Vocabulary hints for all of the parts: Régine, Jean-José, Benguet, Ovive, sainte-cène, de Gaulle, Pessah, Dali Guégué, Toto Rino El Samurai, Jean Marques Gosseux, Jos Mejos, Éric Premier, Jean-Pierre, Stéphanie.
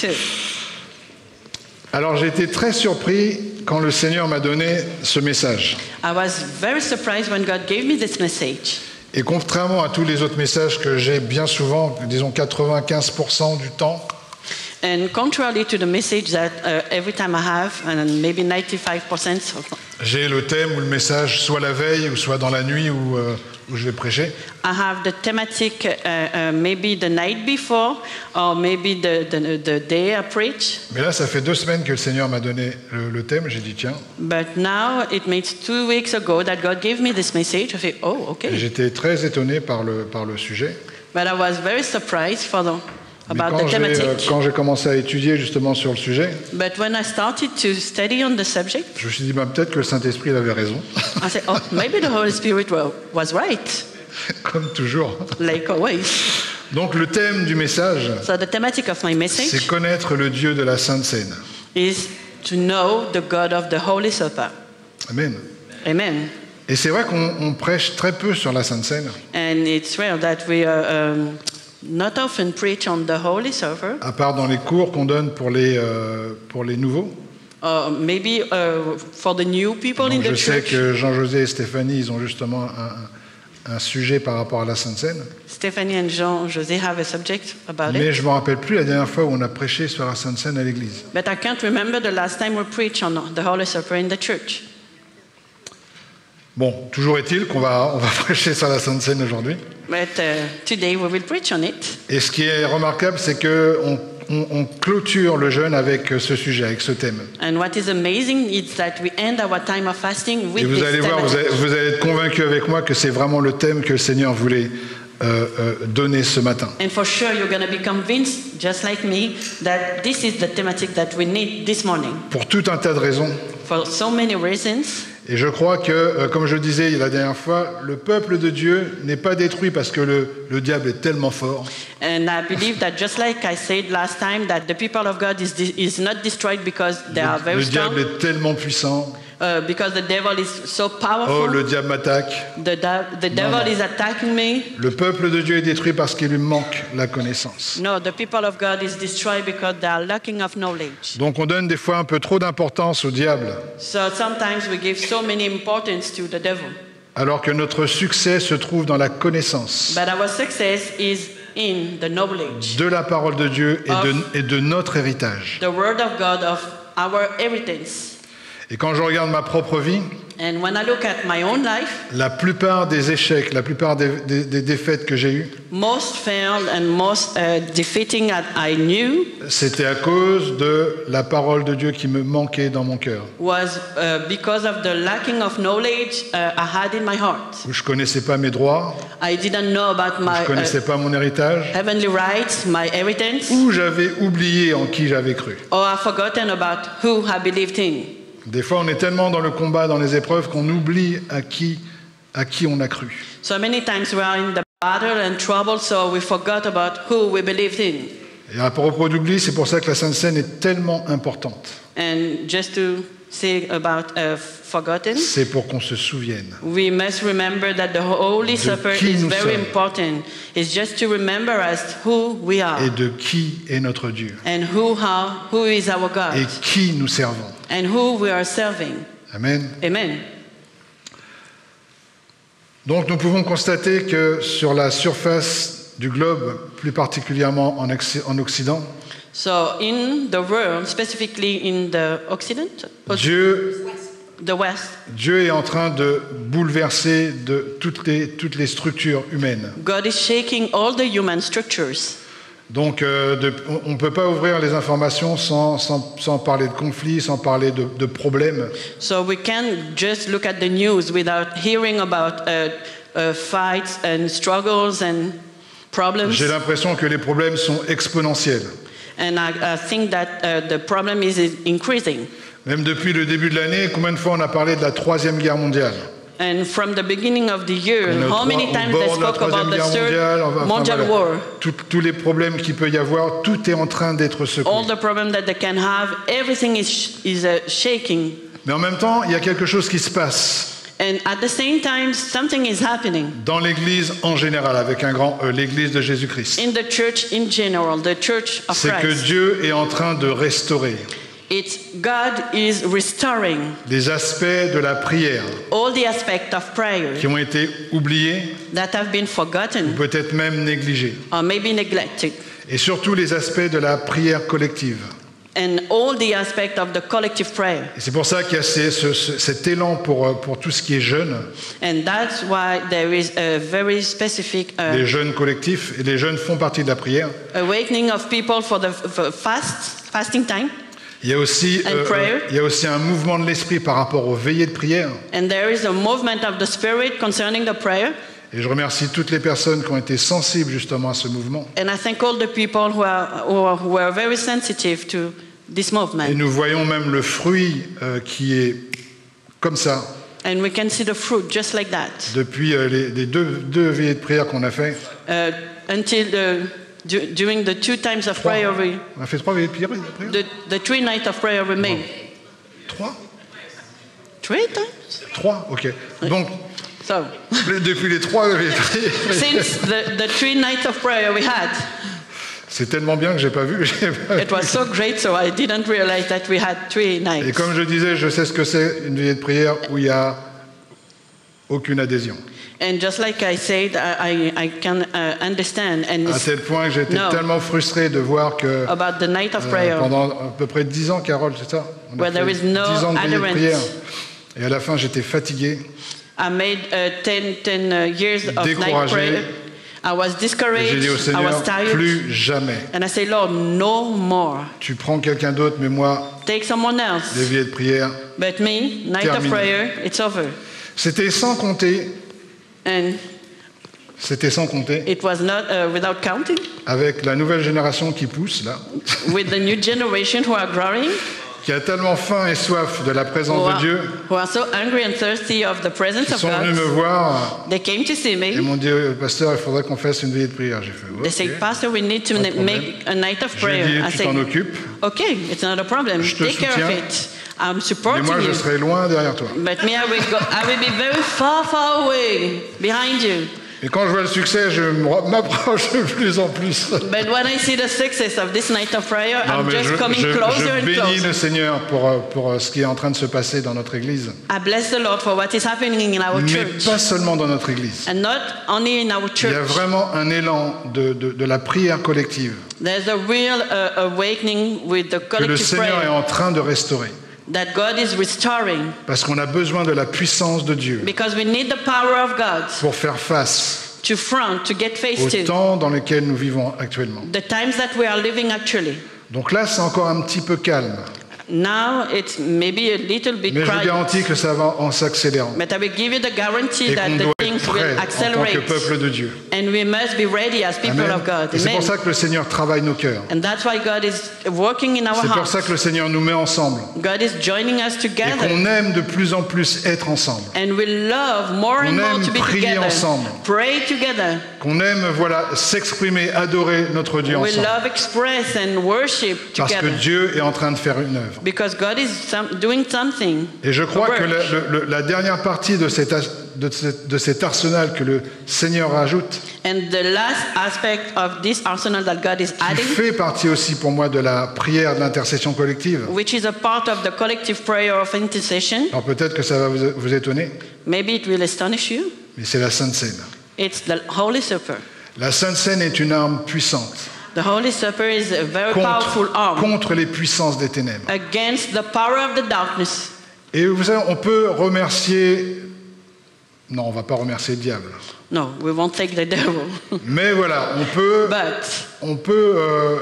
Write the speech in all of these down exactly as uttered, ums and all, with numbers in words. two. Alors j'ai été très surpris quand le Seigneur m'a donné ce message. I was very surprised when God gave me this message. Et contrairement à tous les autres messages que j'ai bien souvent, disons quatre-vingt-quinze pour cent du temps. And contrary to the message that uh, every time I have, and maybe ninety-five percent. J'ai le thème ou le message soit la veille ou soit dans la nuit où, euh, où je vais prêcher. I have the thematic uh, uh, maybe the night before or maybe the, the, the day I preach. Mais là, ça fait deux semaines que le Seigneur m'a donné le, le thème. J'ai dit tiens. But now it makes two weeks ago that God gave me this message. I said, oh, okay. J'étais très étonné par le par le sujet. But I was very surprised for the. Mais quand j'ai commencé à étudier justement sur le sujet, But when I started to study on the subject, je me suis dit bah, peut-être que le Saint-Esprit avait raison. I said, oh, maybe the Holy Spirit was right. Comme toujours. Like always. Donc le thème du message, so the thematic of my message, c'est connaître le Dieu de la Sainte Seine. Is to know the God of the Holy Supper. Amen. Amen. Et c'est vrai qu'on prêche très peu sur la Sainte Seine. And it's rare that we are, um, not often preach on the Holy Supper. À part dans les cours qu'on donne pour les euh, pour les nouveaux. Uh, maybe uh, for the new people Donc in the church. Je sais que Jean-José et Stéphanie, ils ont justement un, un sujet par rapport à la Sainte Seine. Stéphanie and Jean-José have a subject about Mais it. Mais je me rappelle plus la dernière fois où on a prêché sur la Sainte Seine à l'église. But I can't remember the last time we preached on the Holy Supper in the church. Bon, toujours est-il qu'on va, on va prêcher sur la Sainte Seine aujourd'hui. But, uh, today we will preach on it. Et ce qui est remarquable, c'est qu'on on, on clôture le jeûne avec ce sujet, avec ce thème. And what is amazing is that we end our time of fasting with this. Et vous allez voir, vous allez, vous allez être convaincus avec moi que c'est vraiment le thème que le Seigneur voulait euh, euh, donner ce matin. And for sure you're going to be convinced, just like me, that this is the thematic that we need this morning. Pour tout un tas de raisons. For so many reasons. Et je crois que, euh, comme je le disais la dernière fois, le peuple de Dieu n'est pas détruit parce que le, le diable est tellement fort. And I believe that just like I said last time, that the people of God is, is not destroyed because they le, are very strong. Le diable est tellement puissant. Uh, because the devil is so powerful. Oh, le diable m'attaque. The, the devil non, non. is attacking me. Le peuple de Dieu est détruit parce qu'il lui manque la connaissance. No, the people of God is destroyed because they are lacking of knowledge. Donc on donne des fois un peu trop d'importance au diable. So sometimes we give so many importance to the devil. Alors que notre succès se trouve dans la connaissance. But our success is in the knowledge. De la parole de Dieu et de, et de notre héritage. The word of God of our heritage. Et quand je regarde ma propre vie, And when I look at my own life, la plupart des échecs, la plupart des, des, des défaites que j'ai eues, uh, c'était à cause de la parole de Dieu qui me manquait dans mon cœur. Was, uh, because of the lacking of knowledge uh, I had in my heart. Où je connaissais pas mes droits. I didn't know about my, où je connaissais uh, pas mon héritage. Heavenly rights, my inheritance. Où j'avais oublié en qui j'avais cru. Or I forgotten about who I believed in. Des fois, on est tellement dans le combat, dans les épreuves, qu'on oublie à qui, à qui on a cru. So many times we are in the battle and trouble, so we forgot about who we believed in. Et à propos d'oubli, c'est pour ça que la Sainte Seine est tellement importante. And just to say about uh, forgotten. C'est pour qu'on se souvienne. We must remember that the Holy Supper is very important. It's just to remember us who we are. Et de qui est notre Dieu. And who are, who is our God. Et qui nous servons. And who we are serving. Amen. Amen. Donc nous pouvons constater que sur la surface du globe, plus particulièrement en, en Occident, so in the world, specifically in the Occident, Dieu, the West, Dieu est en train de bouleverser de toutes les toutes les structures humaines. God is shaking all the human structures. Donc, euh, de, on ne peut pas ouvrir les informations sans, sans, sans parler de conflits, sans parler de, de problèmes. So we can't just look at the news without hearing about uh, uh, fights and struggles and problems. J'ai l'impression que les problèmes sont exponentiels. And I, I think that uh, the problem is increasing. Même depuis le début de l'année, combien de fois on a parlé de la Troisième Guerre mondiale? And from the beginning of the year, how many times they spoke about the third Mondial War? Tous les problèmes qu'il peut y avoir, tout est en train d'être secoué. All the problems that they can have, everything is is shaking. Mais en même temps, il y a quelque chose qui se passe. And at the same time, something is happening. Dans l'Église en général, avec un grand E, l'Église de Jésus-Christ. In the church in general, the church of Christ. C'est que Dieu est en train de restaurer. It's God is restoring. Les aspects de la prière. All the aspects of prayer. Qui ont été oubliés. That have been forgotten. Ou peut-être même négligés. Or maybe neglected. Et surtout les aspects de la prière collective. And all the aspects of the collective prayer. Et c'est pour ça qu'il y a ces, ce, cet élan pour pour tout ce qui est jeûne. And that's why there is a very specific. Uh, les jeûnes collectifs et les jeûnes font partie de la prière. Awakening of people for the for fast fasting time. Il y a aussi and euh, prayer. Il y a aussi un mouvement de l'esprit par rapport aux veillées de prière. And there is a movement of the spirit concerning the prayer. Et je remercie toutes les personnes qui ont été sensibles justement à ce mouvement. Et nous voyons même le fruit euh, qui est comme ça. And we can see the fruit just like that. Depuis euh, les, les deux, deux veillées de prière qu'on a fait. Uh, until the, du, during the two times of trois. Prayer we, on a fait trois veillées de prière. The, the three nights of prayer we made. Trois. Three times. Trois, ok. Donc. So, depuis les trois, since the, the three nights of prayer we had, c'est tellement bien que j'ai pas vu. It was so great, so I didn't realize that we had three nights. Et comme je disais, je sais ce que c'est une veillée de prière où il y a aucune adhésion. And just like I said, I, I can uh, understand. And à tel point que j'étais no. tellement frustré de voir que about the night of prayer, euh, pendant à peu près dix ans, Carole, c'est ça, on a where there is no dix ans de veillée de prière. Et à la fin, j'étais fatigué. I made uh, ten, ten uh, years of night prayer. I was discouraged. Seigneur, I was tired. Plus jamais. And I said, Lord, no more. Tu prends quelqu'un d'autre, mais moi. Take someone else. Les veillées de prière. But me, night terminé. Of prayer, it's over. C'était sans compter. And c'était sans compter. It was not uh, without counting. Avec la nouvelle génération qui pousse là. With the new generation who are growing. Qui a tellement faim et soif de la présence are, de Dieu. So ils sont venus me voir. They came to see me. Et m'ont dit, pasteur, il faudrait qu'on fasse une veillée de prière. J'ai fait, okay. They said, pastor, we need to make a night of prayer. Je lui ai dit, tu t'en occupes. Okay, it's not a problem. Je te Take soutiens. Care of it. I'm supporting mais moi, je serai loin derrière toi. But me, I will, go, I will be very far, far away behind you. Et quand je vois le succès, je m'approche de plus en plus. But when I see the success of this night of prayer, non, I'm just je, coming je, closer and closer. Je bénis le Seigneur pour pour ce qui est en train de se passer dans notre église. I bless the Lord for what is happening in our church. Mais pas seulement dans notre église. And not only in our church. Il y a vraiment un élan de de, de la prière collective. There's a real uh, awakening with the collective prayer. Que le Seigneur prayer. Est en train de restaurer. That God is restoring. Parce qu'on a besoin de la puissance de Dieu. Because we need the power of God. Pour faire face. To front, to get face to. Au temps dans lequel nous vivons actuellement. The times that we are living actually. Donc là, c'est encore un petit peu calme. Now it's maybe a little bit. Mais je vous garantis que ça va en s'accélérant. But I will give you the guarantee that the things will accelerate. En tant que peuple de Dieu. And we must be ready as people Amen. Of God. C'est pour ça que le Seigneur travaille nos cœurs. And that's why God is working in our hearts. C'est pour ça que le Seigneur nous met ensemble. God is joining us together. Et qu'on aime de plus en plus être ensemble. And we love more and more to be together. On aime prier ensemble. Pray together. Qu'on aime voilà s'exprimer, adorer notre Dieu ensemble. We love express and worship together. Parce que Dieu est en train de faire une œuvre. Because God is some, doing something. Et je crois que la, la, la dernière partie de cet, de, cet, de cet arsenal que le Seigneur ajoute, and the last aspect of this arsenal that God is adding, qui fait partie aussi pour moi de la prière de l'intercession collective, which is a part of the collective prayer of intercession. Alors peut-être que ça va vous, vous étonner. Maybe it will astonish you. Mais c'est la Sainte Seine. It's the Holy Supper. La Sainte Seine est une arme puissante. The Holy Supper is a very contre, powerful arm. Contre les puissances des ténèbres. Against the power of the darkness. Et vous savez, on peut remercier. Non, on va pas remercier le diable. No, we won't take the devil. Mais voilà, on peut, But, on peut euh,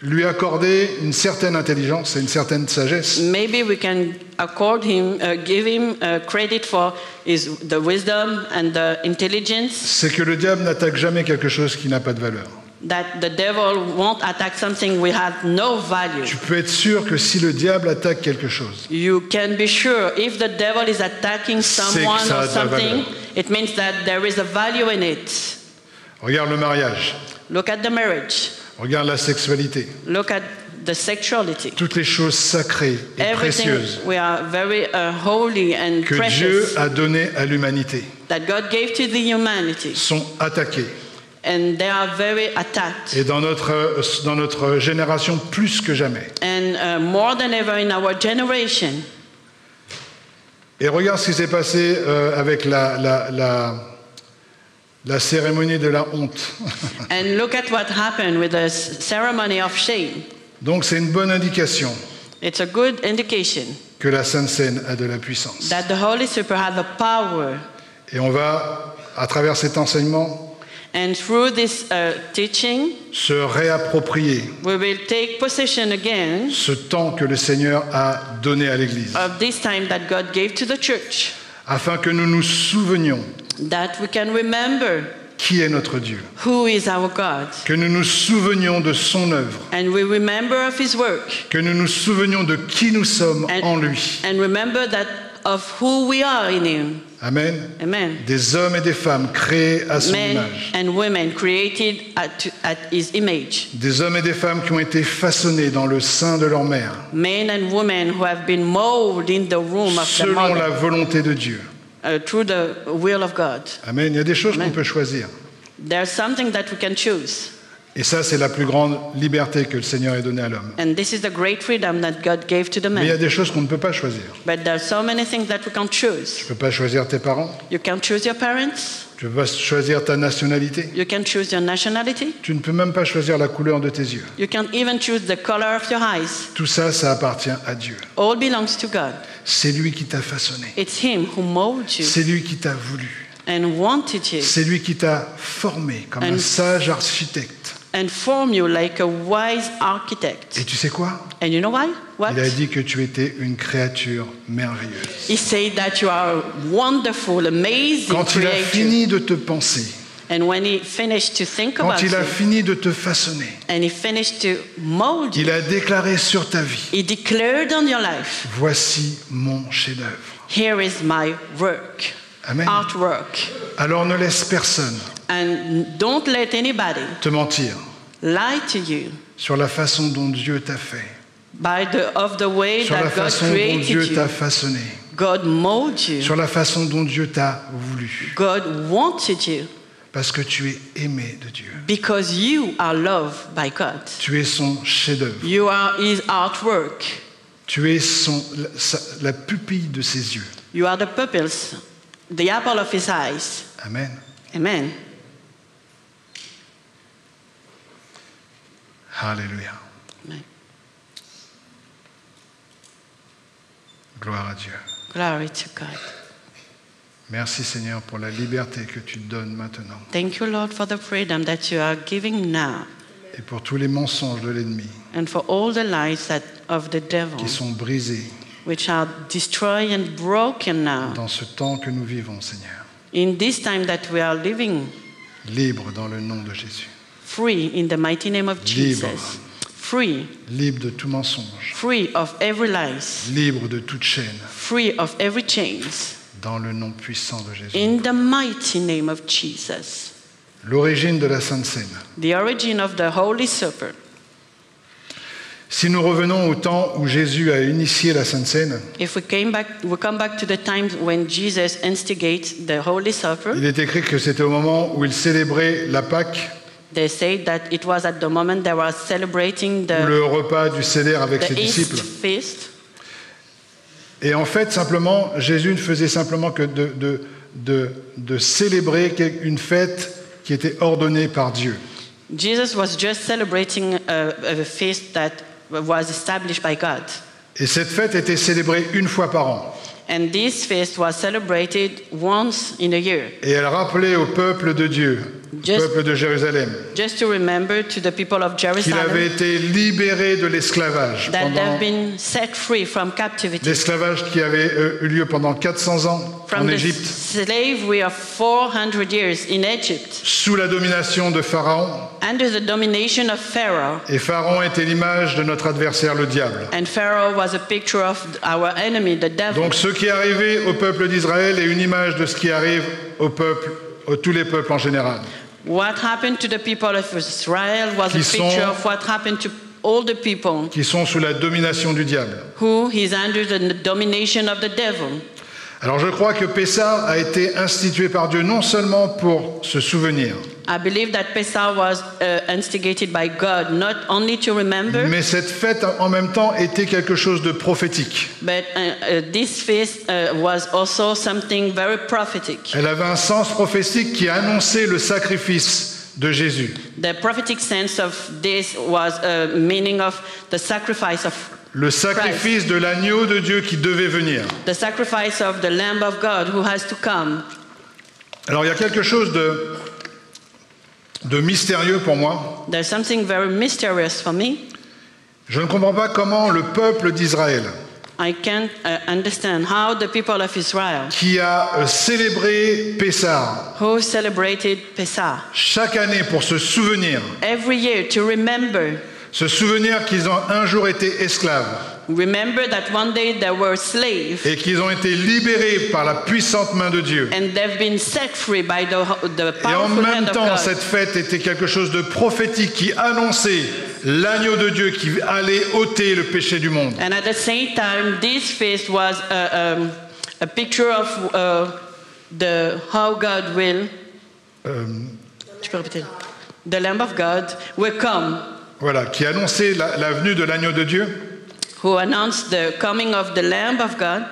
lui accorder une certaine intelligence et une certaine sagesse. Maybe we can accord him, uh, give him uh, credit for his the wisdom and the intelligence. C'est que le diable n'attaque jamais quelque chose qui n'a pas de valeur. That the devil won't attack something we have no value. Tu peux être sûr que si le diable attaque quelque chose, you can be sure if the devil is attacking someone or something, it means that there is a value in it. Regarde le mariage. Look at the marriage. Regarde la sexualité. Look at the sexuality. Toutes les choses sacrées et Everything précieuses we are very, uh, holy and que precious, Dieu a donné à l'humanité that God gave to the humanity, sont attaquées. And they are very attacked. Et dans notre, dans notre génération, plus que jamais. And, uh, more than ever in our generation. Et regarde ce qui s'est passé euh, avec la, la, la, la cérémonie de la honte. And look at what happened with the ceremony of shame. Donc c'est une bonne indication. It's a good indication. Que la Sainte Seine a de la puissance. That the Holy Supper had the power. Et on va, à travers cet enseignement, and through this uh, teaching, se réapproprier we will take possession again ce temps que le Seigneur a donné à l'Église, of this time that God gave to the church, afin que nous nous souvenions that we can remember qui est notre Dieu, who is our God, que nous nous souvenions de son œuvre, and we remember of his work, que nous nous souvenions de qui nous sommes and, en lui, and remember that of who we are in him. Amen. Amen. Des hommes et des femmes créés à son Men image. And women created at, at his image. Des hommes et des femmes qui ont été façonnés dans le sein de leur mère. Men and women who have been molded in the womb of their mother. Selon la volonté de Dieu. Uh, through the will of God. Amen. Il y a des choses qu'on peut choisir. There's something that we can choose. Et ça, c'est la plus grande liberté que le Seigneur ait donnée à l'homme. Mais il y a des choses qu'on ne peut pas choisir. So tu ne peux pas choisir tes parents. You can choose your parents. Tu ne peux pas choisir ta nationalité. You can choose your nationality. Tu ne peux même pas choisir la couleur de tes yeux. You can even choose the color of your eyes. Tout ça, ça appartient à Dieu. All belongs to God. C'est lui qui t'a façonné. It's him who molded you. C'est lui qui t'a voulu. And wanted you. C'est lui qui t'a formé comme and un sage architecte. And form you like a wise architect. Et tu sais quoi? And you know why? What? Il a dit que tu étais une créature merveilleuse. He said that you are wonderful, amazing. Quand il a fini de te penser. And when he finished to think about you. Quand il a fini de te façonner. And he finished to mold you. Il a déclaré sur ta vie. He declared on your life. Voici mon chef-d'œuvre. Here is my work. Amen. Artwork. Alors ne laisse personne and don't let anybody te mentir lie to you sur la façon dont Dieu t'a fait, by the, of the way sur that la façon God created dont Dieu t'a façonné, God molded you, sur la façon dont Dieu t'a voulu, God wanted you, parce que tu es aimé de Dieu, because you are loved by God, tu es son chef-d'œuvre, you are his artwork, tu es son, la, sa, la pupille de ses yeux, you are the pupils, the apple of his eyes. Amen. Amen. Hallelujah. Amen. Gloire à Dieu. Glory to God. Merci Seigneur pour la liberté que tu donnes maintenant. Thank you Lord for the freedom that you are giving now. Et pour tous les mensonges de l'ennemi. And for all the lies that of the devil. Qui sont brisés. Which are destroyed and broken now. Dans ce temps que nous vivons, Seigneur. In this time that we are living. Libre dans le nom de Jésus. Free in the mighty name of Jesus. Libre. Free. Libre de tout mensonge. Free of every lies. Libre de toute chaîne. Free of every chains. Dans le nom puissant de Jésus. In the mighty name of Jesus. L'origine de la Sainte Seine. The origin of the Holy Supper. Si nous revenons au temps où Jésus a initié la Sainte Seine, il est écrit que c'était au moment où il célébrait la Pâque, they say that it was at the moment they were celebrating the, le repas du Seder avec ses disciples. Feast. Et en fait, simplement, Jésus ne faisait simplement que de, de, de, de célébrer une fête qui était ordonnée par Dieu. Jesus was just celebrating a, a feast that was established by God. Et cette fête était célébrée une fois par an. And this feast was celebrated once in a year. Et elle rappelait au peuple de Dieu, just, au peuple de Jérusalem, just to remember to the people of Jerusalem, qu'il avait été libéré de l'esclavage, that they have been set free from captivity. L'esclavage qui avait eu lieu pendant quatre cents ans from en Égypte, slavery of four hundred years in Egypt, sous la domination de Pharaon. Under the domination of Pharaoh. Et Pharaon était l'image de notre adversaire, le diable. And Pharaoh was a picture of our enemy, the devil. Donc ce qui est arrivé au peuple d'Israël est une image de ce qui arrive au peuple, à tous les peuples en général. What happened to the people of Israel was a picture of what happened to all the people qui sont sous la domination du diable. Who is under the domination of the devil. Alors je crois que Pessah a été institué par Dieu non seulement pour se souvenir, I believe that Pessah was uh, instigated by God not only to remember, mais cette fête en même temps était quelque chose de prophétique. But uh, uh, this feast uh, was also something very prophetic. Elle avait un sens prophétique qui annonçait le sacrifice de Jésus. The prophetic sense of this was a meaning of the sacrifice of le sacrifice Christ. De l'agneau de Dieu qui devait venir. The sacrifice of the Lamb of God who has to come. Alors il y a quelque chose de de mystérieux pour moi. There's something very mysterious for me. Je ne comprends pas comment le peuple d'Israël, I can't uh, understand how the people of Israel, qui a euh, célébré Pessah, who celebrated Pessah, chaque année pour se souvenir, every year to remember, se souvenir qu'ils ont un jour été esclaves, remember that one day they were slaves, et qu'ils ont été libérés par la puissante main de Dieu. And they've been set free by the, the powerful hand of God. Et en même temps, cette fête était quelque chose de prophétique qui annonçait l'agneau de Dieu qui allait ôter le péché du monde. And at the same time, this feast was a, um, a picture of uh, the how God will. Um, tu peux répéter? The Lamb of God will come. Voilà, qui annonçait la, la venue de l'agneau de Dieu. Who announced the coming of the Lamb of God.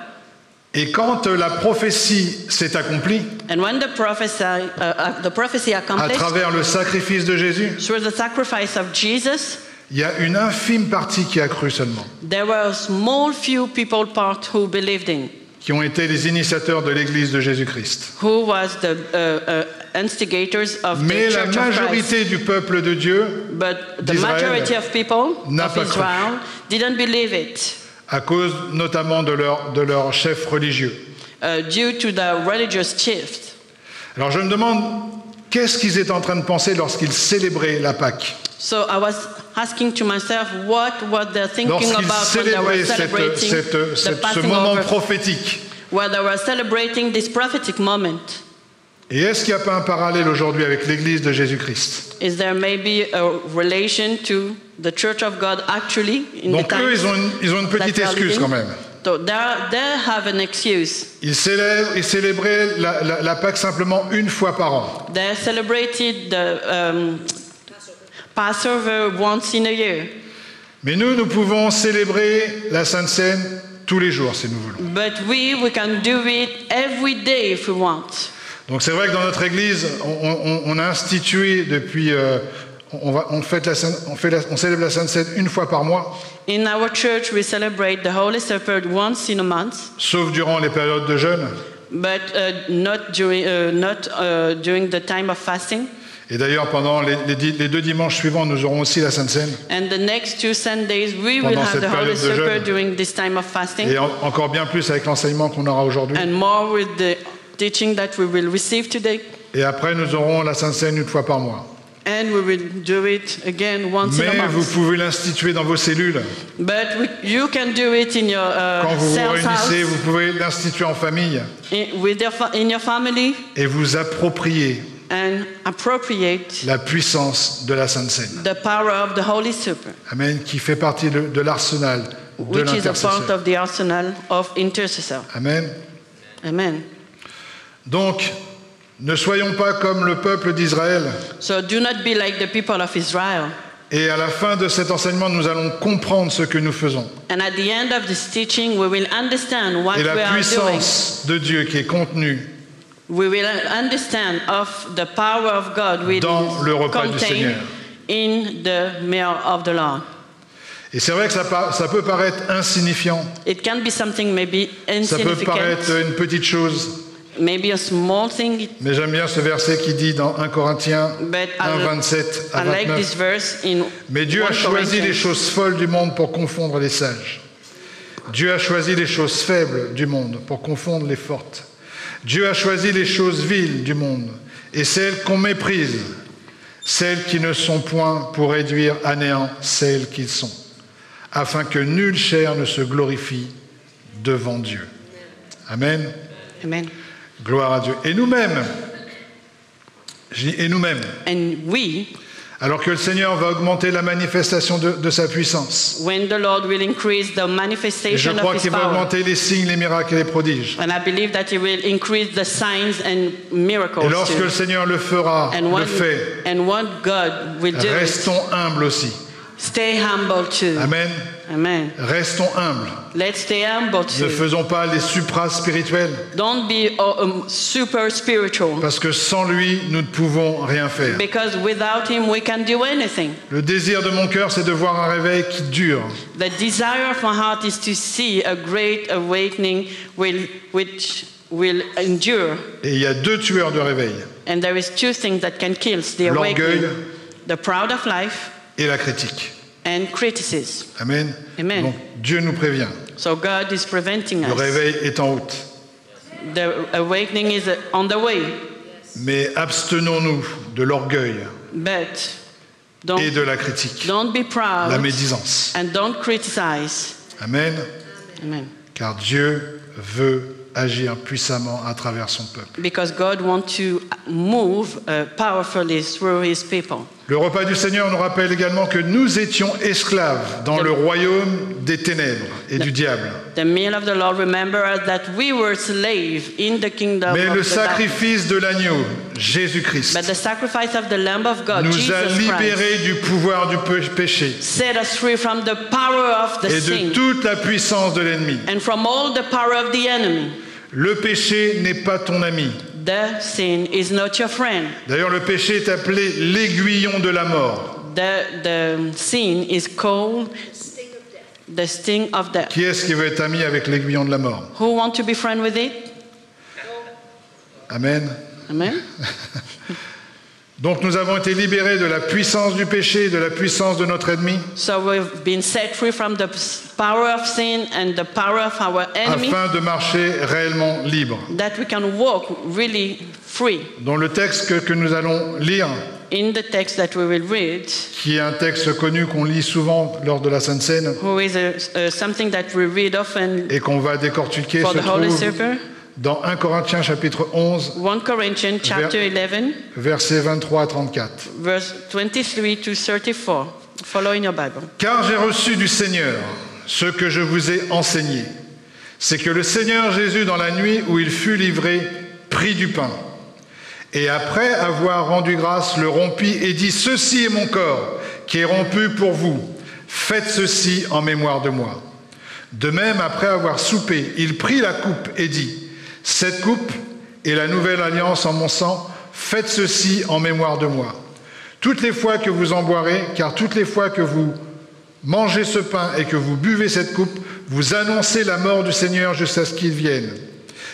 Et quand la prophétie s'est accomplie, and when the prophecy, uh, the prophecy à travers le sacrifice de Jésus, through the sacrifice of Jesus, il y a une infime partie qui a cru seulement. There were a small few people part who believed in. Qui ont été les initiateurs de l'Église de Jésus-Christ. Who was the uh, uh, instigators of Mais the la Church majorité of Christ. Du peuple de Dieu, but the majority of people of Israel didn't believe it. À cause notamment de leur, de leur chef religieux. Uh, due to the religious chief. Alors je me demande qu'est-ce qu'ils étaient en train de penser lorsqu'ils célébraient la Pâque. So I was asking to myself what were they thinking about when they were celebrating cette, cette, cette, the passing ce moment over, prophétique. Where they were celebrating this prophetic moment. Et est-ce qu'il n'y a pas un parallèle aujourd'hui avec l'Église de Jésus-Christ? Is there maybe a relation to the Church of God actually in Donc the eux, ils ont une, ils ont une petite excuse quand même. So they, they have an excuse. Ils célèbrent, ils célébraient la, la, la Pâque simplement une fois par an. They celebrated the um, Passover once in a year. Mais nous, nous pouvons célébrer la Sainte Seine tous les jours si nous voulons. But we, we can do it every day if we want. Donc c'est vrai que dans notre église, on, on, on a institué depuis, euh, on, va, on, fait la, on, fait la, on célèbre la Sainte Seine une fois par mois. In our church, we celebrate the Holy Supper once in a month. Sauf durant les périodes de jeûne. But uh, not during, uh, not uh, during the time of fasting. Et d'ailleurs, pendant les, les, les deux dimanches suivants, nous aurons aussi la Sainte Seine. And the next two Sundays, we will have the Holy Supper during this time of fasting. Et en, encore bien plus avec l'enseignement qu'on aura aujourd'hui. And more with the teaching that we will receive today. Et après, nous aurons la Sainte Seine une fois par mois. And we will do it again once Mais in a month. Mais vous pouvez l'instituer dans vos cellules. But we, you can do it in your uh, Quand vous vous réunissez, house. Vous pouvez l'instituer en famille. In, with your, in your family. Et vous approprier and appropriate la puissance de la Sainte Seine. The power of the Holy Supper. Amen. Qui fait partie de, de l'arsenal de l'intercesseur. Amen. Amen. Donc, ne soyons pas comme le peuple d'Israël. So do not be like the people of Israel. Et à la fin de cet enseignement, nous allons comprendre ce que nous faisons. And at the end of this teaching, we will understand what we are doing. Et la puissance de Dieu qui est contenue we will understand of the power of God we dans le repas du Seigneur. In the meal of the Lord. Et c'est vrai que ça, ça peut paraître insignifiant. It can be something maybe insignificant. Ça peut paraître une petite chose. Maybe a small thing. Mais j'aime bien ce verset qui dit dans un Corinthiens un, vingt-sept à vingt-neuf. Mais Dieu a choisi les choses folles du monde pour confondre les sages. Dieu a choisi les choses faibles du monde pour confondre les fortes. Dieu a choisi les choses viles du monde et celles qu'on méprise, celles qui ne sont point pour réduire à néant celles qu'ils sont, afin que nulle chair ne se glorifie devant Dieu. Amen. Amen. Gloire à Dieu. Et nous-mêmes, et nous-mêmes, Alors que le Seigneur va augmenter la manifestation de, de sa puissance. When the Lord will increase the manifestation of his power. Je crois qu'il va augmenter les signes, les miracles et les prodiges. And I believe that he will increase the signs and miracles. Et lorsque too. le Seigneur le fera, and one, le fait. And what God will do restons humbles aussi. Stay humble too. Amen. Amen. Restons humbles. Let's stay humble too. Ne faisons pas les supra-spirituels. Don't be um, super spiritual. Parce que sans lui, nous ne pouvons rien faire. Because without him, we can do anything. Le désir de mon cœur, c'est de voir un réveil qui dure. The desire of my heart is to see a great awakening will, which will endure. Et il y a deux tueurs de réveil. And there is two things that can kill the awakening. L'orgueil. The pride of life. Et la critique. And criticism. Amen. Amen. Donc Dieu nous prévient. So God is preventing us. Le réveil est en route. The awakening is on the way. Mais abstenons-nous de l'orgueil. But don't, et de la critique. Don't be proud. La médisance. And don't criticize. Amen. Amen. Car Dieu veut agir puissamment à travers son peuple. Because God wants to move uh, powerfully through his people. Le repas du Seigneur nous rappelle également que nous étions esclaves dans le royaume des ténèbres et du diable. Mais le sacrifice de l'agneau, Jésus-Christ, nous a libérés du pouvoir du péché et de toute la puissance de l'ennemi. Le péché n'est pas ton ami. The sin is not your friend. D'ailleurs, le péché est appelé l'aiguillon de la mort. The, the sin is called the sting of death. Qui est-ce qui veut être ami avec l'aiguillon de la mort? Who want to be friend with it? Amen. Amen. Donc nous avons été libérés de la puissance du péché et de la puissance de notre ennemi. So we've been set free from the power of sin and the power of our enemy. Afin de marcher réellement libre. That we can walk really free. Dans le texte que, que nous allons lire. In the text that we will read. Qui est un texte connu qu'on lit souvent lors de la Sainte Seine. Who is a, uh, something that we read often. Et qu'on va décortiquer for the Holy Supper. Dans un Corinthiens chapitre onze, versets vingt-trois à trente-quatre. Verse twenty-three to thirty-four. Follow in your Bible. Car j'ai reçu du Seigneur ce que je vous ai enseigné, c'est que le Seigneur Jésus, dans la nuit où il fut livré, prit du pain, et après avoir rendu grâce, le rompit et dit, « Ceci est mon corps qui est rompu pour vous, faites ceci en mémoire de moi. » De même, après avoir soupé, il prit la coupe et dit, cette coupe est la nouvelle alliance en mon sang, faites ceci en mémoire de moi. Toutes les fois que vous en boirez, car toutes les fois que vous mangez ce pain et que vous buvez cette coupe, vous annoncez la mort du Seigneur jusqu'à ce qu'il vienne.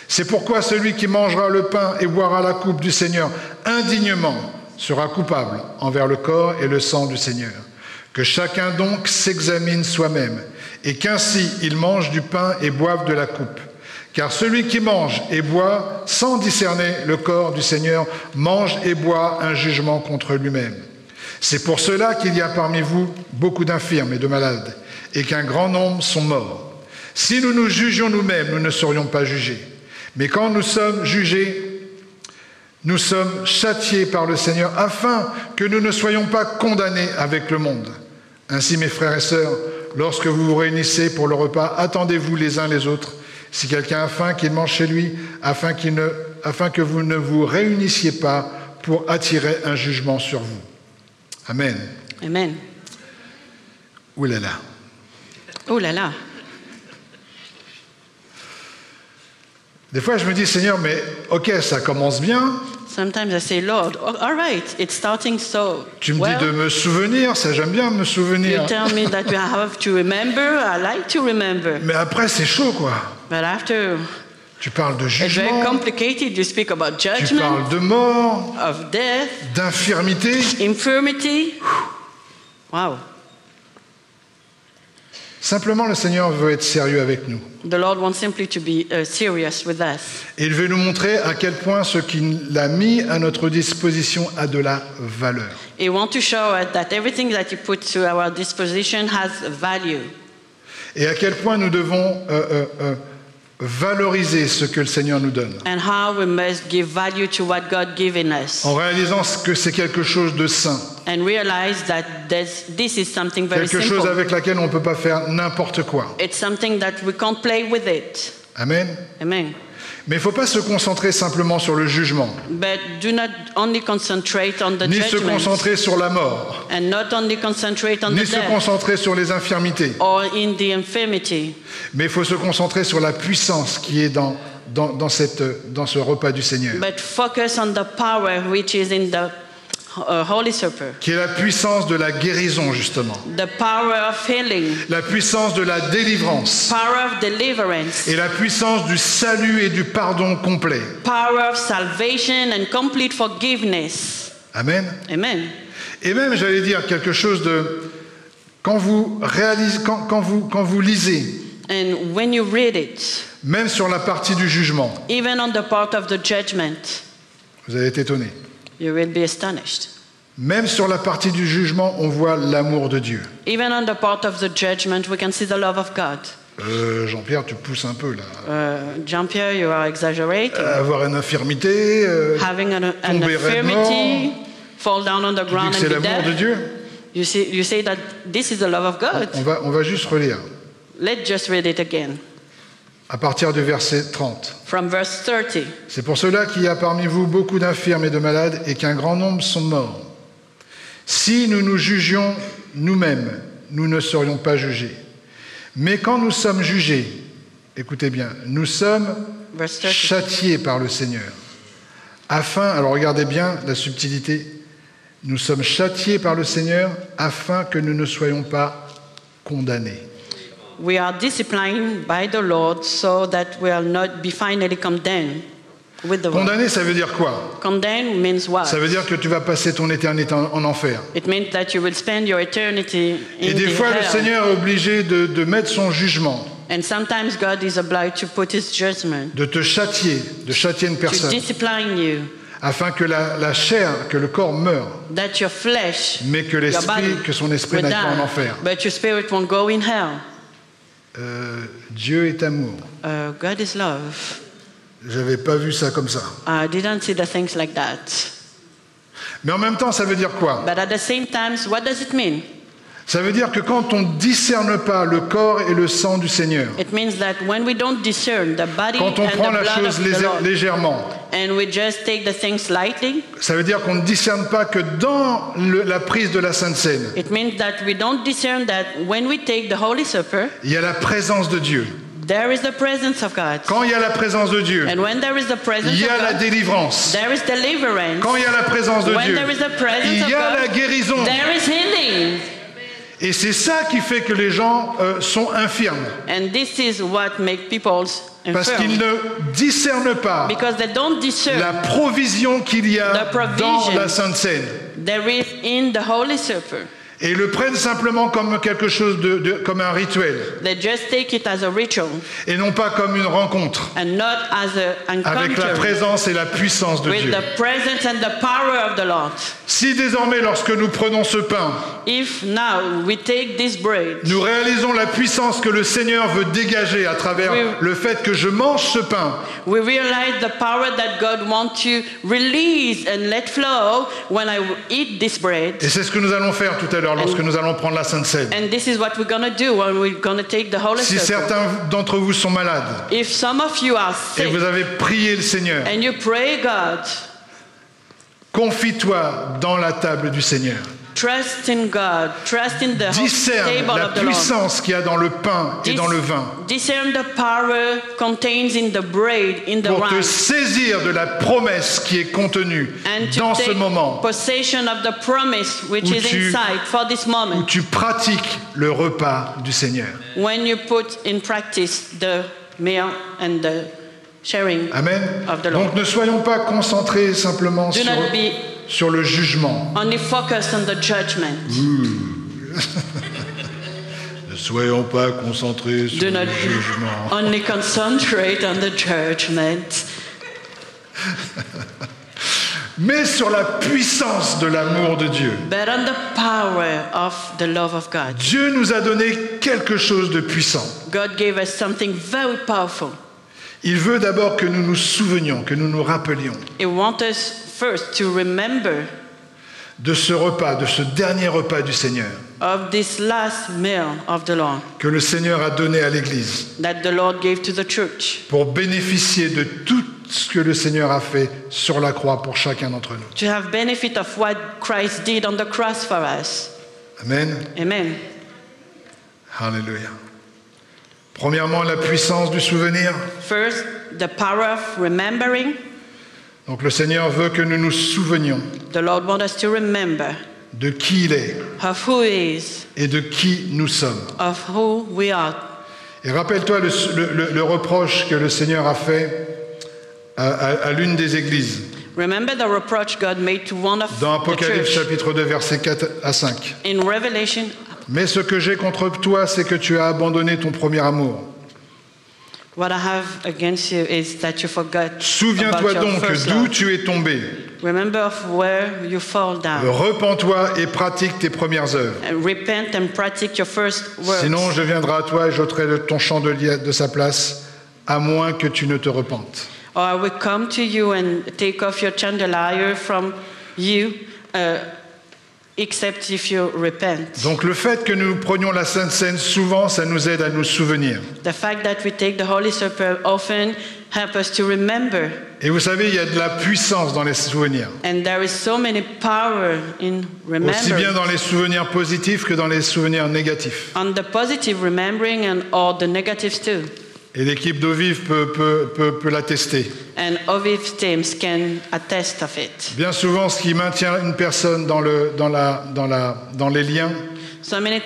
C'est pourquoi celui qui mangera le pain et boira la coupe du Seigneur indignement sera coupable envers le corps et le sang du Seigneur. Que chacun donc s'examine soi-même, et qu'ainsi il mange du pain et boive de la coupe. Car celui qui mange et boit sans discerner le corps du Seigneur mange et boit un jugement contre lui-même. C'est pour cela qu'il y a parmi vous beaucoup d'infirmes et de malades, et qu'un grand nombre sont morts. Si nous nous jugions nous-mêmes, nous ne serions pas jugés. Mais quand nous sommes jugés, nous sommes châtiés par le Seigneur, afin que nous ne soyons pas condamnés avec le monde. Ainsi, mes frères et sœurs, lorsque vous vous réunissez pour le repas, attendez-vous les uns les autres. Si quelqu'un a faim, qu'il mange chez lui, afin qu'il ne, afin que vous ne vous réunissiez pas pour attirer un jugement sur vous. Amen. Amen. Ouh là là. Ouh là là. Des fois, je me dis, Seigneur, mais ok, ça commence bien. Sometimes I say, Lord, all right, it's starting so. Tu me well, dis de me souvenir, ça j'aime bien me souvenir. You tell me that we have to remember, I like to remember. Mais après, c'est chaud, quoi. But after, tu parles de jugement. It's very complicated. You speak about judgment. Tu parles de mort. Of death. D'infirmité. Infirmity. Wow. Simplement, le Seigneur veut être sérieux avec nous. The Lord wants simply to be uh, serious with us. Et il veut nous montrer à quel point ce qu'il a mis à notre disposition a de la valeur. He wants to show us that everything that he put to our disposition has value. Et à quel point nous devons euh, euh, euh, valoriser ce que le Seigneur nous donne. And how we must give value to what God given us. En réalisant que c'est quelque chose de saint. And realize that this, this is something very simple. Quelque chose avec laquelle on ne peut pas faire n'importe quoi. It's something that we can't play with it. Amen. Amen. Mais il ne faut pas se concentrer simplement sur le jugement. But do not only concentrate on the ni judgment, se concentrer sur la mort. And not only concentrate on ni the se death, concentrer sur les infirmités. Or in the infirmity. Mais il faut se concentrer sur la puissance qui est dans, dans, dans, cette, dans ce repas du Seigneur. But focus on the power which is in the Holy Supper. Qui est la puissance de la guérison justement. The power of healing. La puissance de la délivrance. Power of deliverance. Et la puissance du salut et du pardon complet. Power of salvation and complete forgiveness. Amen. Amen. Et même j'allais dire quelque chose de quand vous réalisez quand, quand vous quand vous lisez. And when you read it. Même sur la partie du jugement. Even on the part of the judgment. Vous allez être étonné. You will be astonished. Même sur la partie du jugement, on voit l'amour de Dieu. Even on the part of the judgment, we can see the love of God. Euh, Jean-Pierre, tu pousses un peu là. Uh, Jean-Pierre, you are exaggerating. Euh, avoir une infirmité, euh, having an, an tomber infirmity, fall down on the ground and be dead. Tu dis que c'est l'amour de Dieu. You see, you say that this is the love of God. On va, on va juste relire. Let's just read it again. À partir du verset trente. From verse thirty. C'est pour cela qu'il y a parmi vous beaucoup d'infirmes et de malades et qu'un grand nombre sont morts. Si nous nous jugions nous-mêmes, nous ne serions pas jugés. Mais quand nous sommes jugés, écoutez bien, nous sommes châtiés par le Seigneur. Afin, alors regardez bien la subtilité, nous sommes châtiés par le Seigneur afin que nous ne soyons pas condamnés. We are disciplined by the Lord so that we will not be finally condemned with the Lord. Condamné, ça veut dire quoi? Condemned means what? Ça veut dire que tu vas passer ton éternité en, en enfer. It means that you will spend your eternity in hell. Et des fois, le Seigneur est obligé de, de mettre son jugement. And sometimes God is obliged to put His judgment. De te châtier, de châtier une personne. To discipline you. Afin que la, la chair, que le corps meure, that your flesh, mais que l'esprit, que son esprit n'aille pas en enfer. But your spirit won't go in hell. Euh, Dieu est amour. Uh, God is love. J'avais pas vu ça comme ça. I didn't see the things like that. Mais en même temps, ça veut dire quoi? But at the same time, what does it mean? Ça veut dire que quand on discerne pas le corps et le sang du Seigneur, it means that when we don't discern the body and the blood of the Lord, quand on prend la chose légèrement, and we just take the things lightly, ça veut dire qu'on ne discerne pas que dans le, la prise de la Sainte Seine, it means that we don't discern that when we take the Holy Supper, il y a la présence de Dieu. There is the presence of God. Quand il y a la présence de Dieu, and when there is the presence il y a la délivrance. There is deliverance. Quand il y a la présence de when Dieu, there is the presence il y a of God, la guérison. There is healing. Et c'est ça qui fait que les gens euh, sont infirmes. And this is what make people infirm. Parce qu'ils ne discernent pas la provision qu'il y a dans la Sainte Seine. There is in the Holy Supper. Et ils le prennent simplement comme quelque chose de, de comme un rituel. They just take it as a ritual. Et non pas comme une rencontre. And not as a, an avec la présence et la puissance de Dieu. With the presence and the power of the Lord. Si désormais, lorsque nous prenons ce pain, if now we take this bread, nous réalisons la puissance que le Seigneur veut dégager à travers we, le fait que je mange ce pain. We realize the power that God wants to release and let flow when I eat this bread. Et c'est ce que nous allons faire tout à l'heure. Lorsque and, nous allons prendre la Sainte Seine. And this is what we're going to do when we're going to take the Holy Supper. Si certains d'entre vous sont malades. If some of you are sick. Et vous avez prié le Seigneur. And you pray God. Confie-toi dans la table du Seigneur. Trust in God. Trust in the discerne table la of the puissance qu'il y a dans le pain Dis, et dans le vin. Discern the power contains in the bread, in the pour wine. Te saisir de la promesse qui est contenue and dans ce moment. Possession of the promise which is tu, inside for this moment. Où tu pratiques le repas du Seigneur. When you put in practice the meal and the sharing Amen. Of the Lord. Donc ne soyons pas concentrés simplement Do sur sur le jugement. Only focus on the judgment. Ne soyons pas concentrés sur Do le jugement. Only concentrate on the judgment. Mais sur la puissance de l'amour de Dieu. But on the power of the love of God. Dieu nous a donné quelque chose de puissant. God gave us something very powerful. Il veut d'abord que nous nous souvenions, que nous nous rappelions He wants us first to remember de ce repas, de ce dernier repas du Seigneur of this last meal of the Lord, que le Seigneur a donné à l'Église that the Lord gave to the church, pour bénéficier de tout ce que le Seigneur a fait sur la croix pour chacun d'entre nous. To have benefit of what Christ did on the cross for us. Amen. Amen. Alléluia. Premièrement, la puissance du souvenir. First, the power of remembering. Donc le Seigneur veut que nous nous souvenions the Lord wants us to remember de qui il est of who he is, et de qui nous sommes. Of who we are. Et rappelle-toi le, le, le reproche que le Seigneur a fait à, à, à l'une des églises. Remember the reproach God made to one of Dans Apocalypse the chapitre deux versets quatre à cinq. In Revelation, mais ce que j'ai contre toi, c'est que tu as abandonné ton premier amour. Souviens-toi donc d'où tu es tombé. Repends-toi et pratique tes premières œuvres. Sinon, je viendrai à toi et j'ôterai ton chandelier de sa place, à moins que tu ne te repentes. Or I will come to you and take off your chandelier from you, uh, except if you repent. Donc le fait que nous prenions la Sainte Seine souvent, ça nous aide à nous souvenir. The fact that we take the Holy Supper often helps us to remember. Et vous savez, il y a de la puissance dans les souvenirs. And there is so many power in remembering. Aussi bien dans les souvenirs positifs que dans les souvenirs négatifs. On the positive remembering and all the negatives too. Et l'équipe d'Ovive peut, peut, peut, peut l'attester. Bien souvent, ce qui maintient une personne dans, le, dans, la, dans, la, dans les liens, so uh,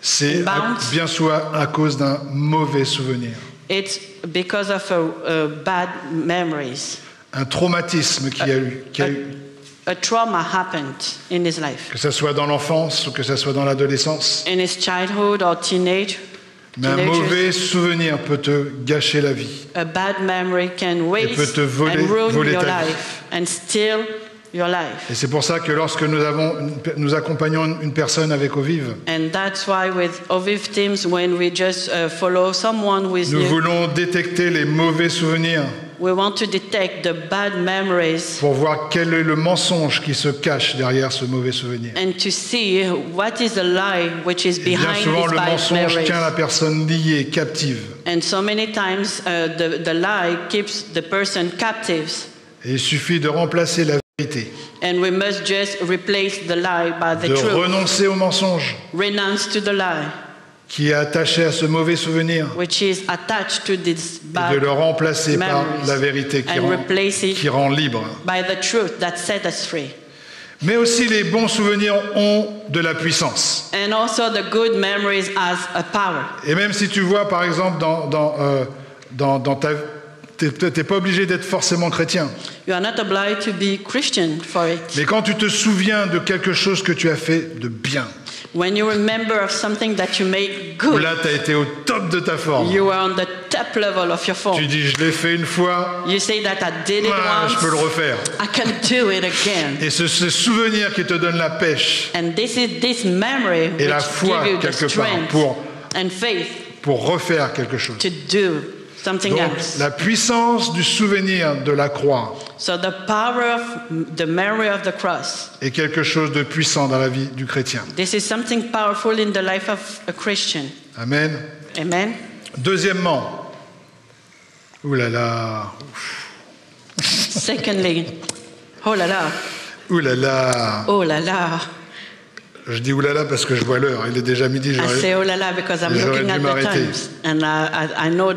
c'est bien souvent à cause d'un mauvais souvenir. It's because of a, a bad memories. Un traumatisme qu'il y a eu. Qui a eu. A trauma happened in his life. Que ce soit dans l'enfance ou que ce soit dans l'adolescence. In his childhood or teenage. Mais un mauvais souvenir peut te gâcher la vie. A bad memory can waste and ruin your life and steal your life. Et c'est pour ça que lorsque nous avons nous accompagnons une personne avec Ovive. And that's why with Ovive teams when we just follow someone with. Nous voulons détecter les mauvais souvenirs. We want to detect the bad memories. Pour voir quel est le mensonge qui se cache derrière ce mauvais souvenir. And to see what is the lie which is behind this bad memory. Bien souvent le mensonge tient la personne liée, captive. And so many times uh, the the lie keeps the person captive. Et il suffit de remplacer la vérité. And we must just replace the lie by the truth. De renoncer au mensonge. Renounce to the lie. Qui est attaché à ce mauvais souvenir, which is attached to this bad et de le remplacer par la vérité qui rend, qui rend libre. By the truth that set us free. Mais aussi les bons souvenirs ont de la puissance. And also the good memories has a power. Et même si tu vois par exemple dans, dans, euh, dans, dans ta... Tu n'es pas obligé d'être forcément chrétien. You are not obliged to be Christian for it. Mais quand tu te souviens de quelque chose que tu as fait de bien, when you remember of something that you made good, là, tu as été au top de ta forme. You are on the top level of your form. Tu dis, je l'ai fait une fois. You say that I did it ah, once. Je peux le refaire. I can do it again. Et c'est ce souvenir qui te donne la pêche. And this is this memory et la foi quelque part pour, and faith pour refaire quelque chose. To do something Donc, else. La puissance du souvenir de la croix so the power of the memory of the cross est quelque chose de puissant dans la vie du chrétien. This is something powerful in the life of a Christian. Amen. Amen. Deuxièmement, ouh là là. Secondly, oh là là. Ouh là là. Oh là là. Je dis oulala parce que je vois l'heure. Il est déjà midi. J'aurais dû m'arrêter. Et on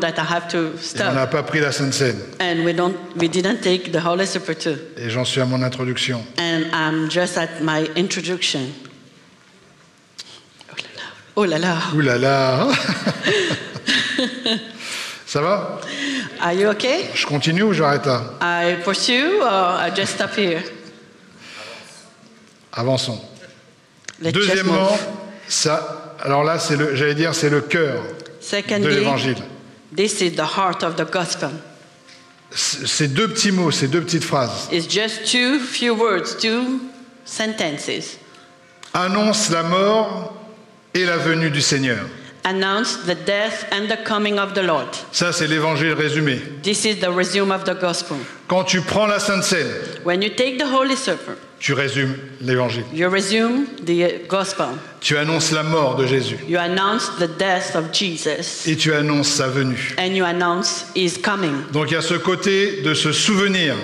n'a pas pris la Sainte Seine. And we don't, we didn't take the Holy Supper too. Et j'en suis à mon introduction. And I'm just at my introduction. Oh là là. Oh là là. Ça va? Are you okay? Je continue ou j'arrête là? I pursue or I just stop here. Avançons. Deuxièmement, ça, alors là, c'est le, j'allais dire, c'est le cœur de l'évangile. This is the heart of the gospel. Ces deux petits mots, ces deux petites phrases. It's just two few words, two sentences. Annonce la mort et la venue du Seigneur. announced the death and the coming of the Lord. Ça, c'est l'évangile résumé. This is the resume of the gospel. Quand tu prends la Sainte Seine, when you take the Holy Supper, tu résumes l'évangile. You resume the gospel. Tu annonces la mort de Jésus. You announce the death of Jesus. Et tu annonces sa venue. And you announce his coming. Donc il y a ce côté de se souvenir.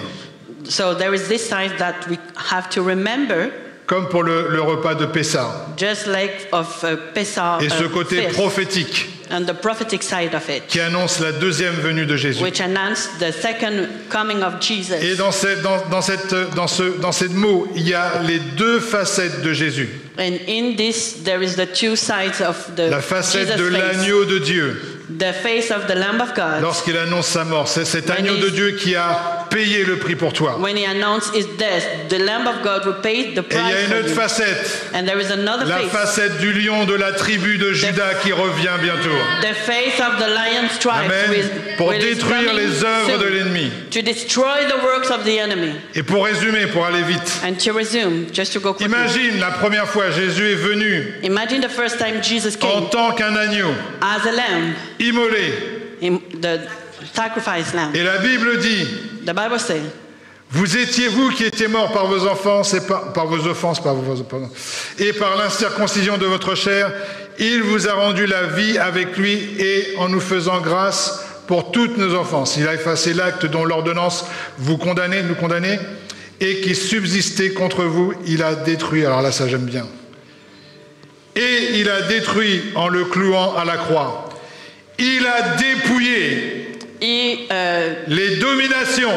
So there is this side that we have to remember. Comme pour le, le repas de Pessah. Just like of uh, Pessah, et ce uh, côté fifth, prophétique, and the prophetic side of it, qui annonce la deuxième venue de Jésus. Which announced the second coming of Jesus. Et dans cette, dans, dans cette, dans ce, dans cette mot, il y a les deux facettes de Jésus. And in this, there is the two sides of the la facette Jesus de l'agneau de Dieu. The face of the Lamb of God. Lorsqu'il annonce sa mort, c'est cet when agneau de Dieu qui a payé le prix pour toi. When he announced his death, the Lamb of God who paid the price. Et il y a une autre facette. And there is another la face. Facette du lion de la tribu de Juda qui revient bientôt. The face of the lion's tribe. Amen. With, pour with détruire les œuvres de l'ennemi. To destroy the works of the enemy. Et pour résumer, pour aller vite. And to resume, just to go quickly. Imagine la première fois Jésus est venu. Imagine the first time Jesus came. En tant qu'un agneau. As a lamb. Immolé. The sacrifice lamb. Et la Bible dit, the Bible says, vous étiez vous qui étiez morts par vos offenses et par, par vos offenses par vos, pardon, et par l'incirconcision de votre chair, il vous a rendu la vie avec lui et en nous faisant grâce pour toutes nos offenses. Il a effacé l'acte dont l'ordonnance vous condamnait, nous condamnait, et qui subsistait contre vous, il a détruit. Alors là, ça j'aime bien. Et il a détruit en le clouant à la croix. Il a dépouillé et, euh, les dominations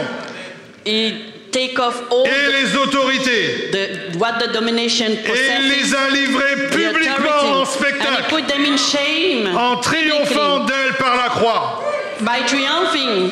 et, take off all et the, les autorités the, what the domination possesses, et les a livrés publiquement en spectacle put them in shame, en triomphant d'elles par la croix. By triumphing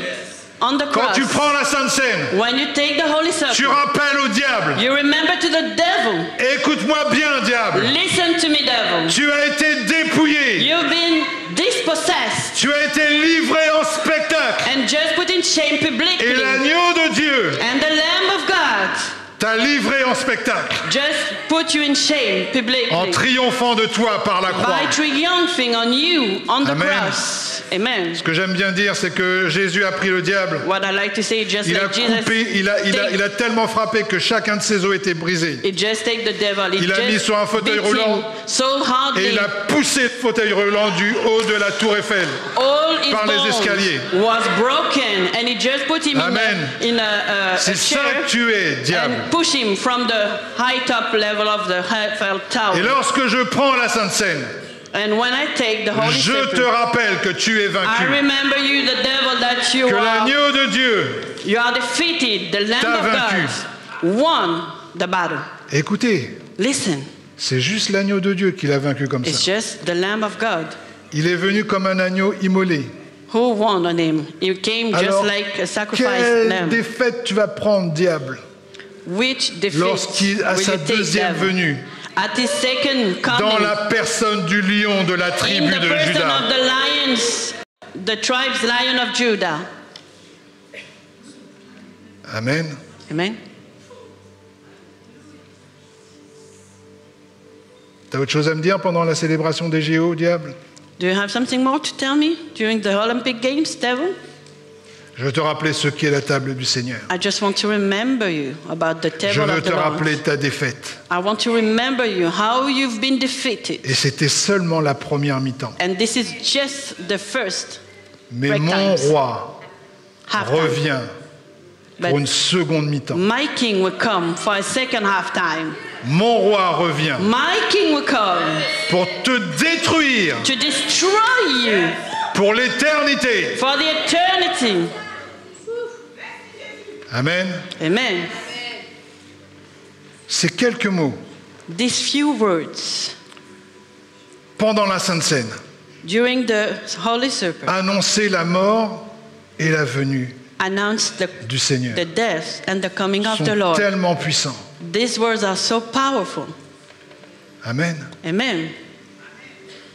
on the cross. Quand tu prends la Sainte Seine, when you take the Holy Supper, tu rappelles au diable. You remember to the devil. Écoute-moi bien, diable. Listen to me, devil. Tu as été dépouillé. You've been dispossessed. Tu as été livré en spectacle. And just put in shame publicly. Et l'agneau de Dieu. And the Lamb of God. T'as livré en spectacle. Just put you in shame publicly. En triomphant de toi par la croix. By triumphing on you on the Amen. Cross. Amen. Ce que j'aime bien dire, c'est que Jésus a pris le diable. What I like to say, just il like a coupé, Jesus il a, il, a, il a tellement frappé que chacun de ses os était brisé. It just take the devil. It il just a mis sur un fauteuil roulant. So hardly. Et il a poussé le fauteuil roulant du haut de la Tour Eiffel. All par les escaliers. Was broken and he just put him Amen. In a, in a, a, a c'est ça que tu es, diable. Push him from the high top level of the Eiffel Tower. Et lorsque je prends la Sainte Seine, and when I take the Holy je Supper, te rappelle que tu es vaincu. I remember you, the devil, that you que l'agneau de Dieu, you are defeated, the Lamb of vaincu. God, won the battle. Écoutez, listen. C'est juste l'agneau de Dieu qui l'a vaincu comme It's ça. Just the Lamb of God. Il est venu comme un agneau immolé. Who won on him? He came just alors, like a sacrifice lamb. Quelle défaite tu vas prendre, diable? Which lorsqu'il à sa deuxième venue at his second coming, dans la personne du lion de la tribu de Juda the lions, the tribes lion of Judah. Amen. Amen. T'as autre chose à me dire pendant la célébration des J O, diable? Do you have something more to tell me during the Olympic Games, devil? Je veux te rappeler ce qu'est la table du Seigneur. I just want to remember you about the table Je veux of the te rappeler Lord. Ta défaite. I want to remember you how you've been defeated. Et c'était seulement la première mi-temps. And this is just the first. Mais mon roi revient pour une seconde mi-temps. My king will come for a second half time. Mon roi revient. My king will come pour te détruire. To destroy you. Pour l'éternité. For the eternity. Amen. Amen. Ces quelques mots. These few words. Pendant la Sainte Seine. During the Holy Supper. Annoncer la mort et la venue the, du Seigneur. The death and the coming of the Lord. Sont tellement puissants. These words are so powerful. Amen. Amen.